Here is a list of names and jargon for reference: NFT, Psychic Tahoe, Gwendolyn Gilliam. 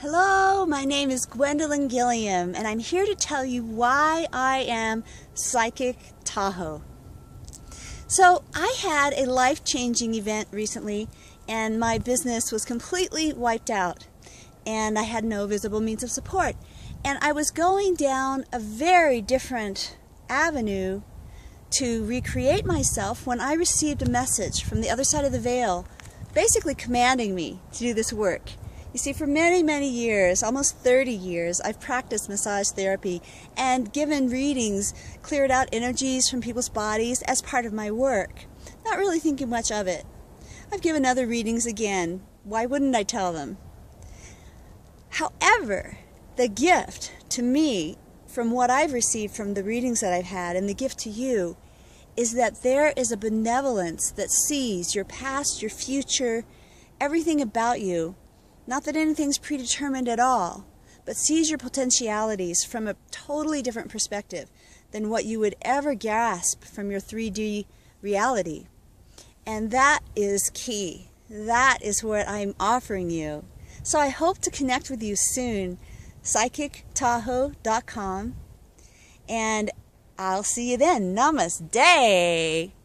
Hello, my name is Gwendolyn Gilliam, and I'm here to tell you why I am Psychic Tahoe. So I had a life-changing event recently, and my business was completely wiped out, and I had no visible means of support. And I was going down a very different avenue to recreate myself when I received a message from the other side of the veil, basically commanding me to do this work. You see, for many, many years, almost 30 years, I've practiced massage therapy and given readings, cleared out energies from people's bodies as part of my work, not really thinking much of it. I've given other readings again. Why wouldn't I tell them? However, the gift to me, from what I've received from the readings that I've had, and the gift to you, is that there is a benevolence that sees your past, your future, everything about you. Not that anything's predetermined at all, but sees your potentialities from a totally different perspective than what you would ever grasp from your 3D reality. And that is key. That is what I'm offering you. So I hope to connect with you soon. PsychicTahoe.com. And I'll see you then. Namaste.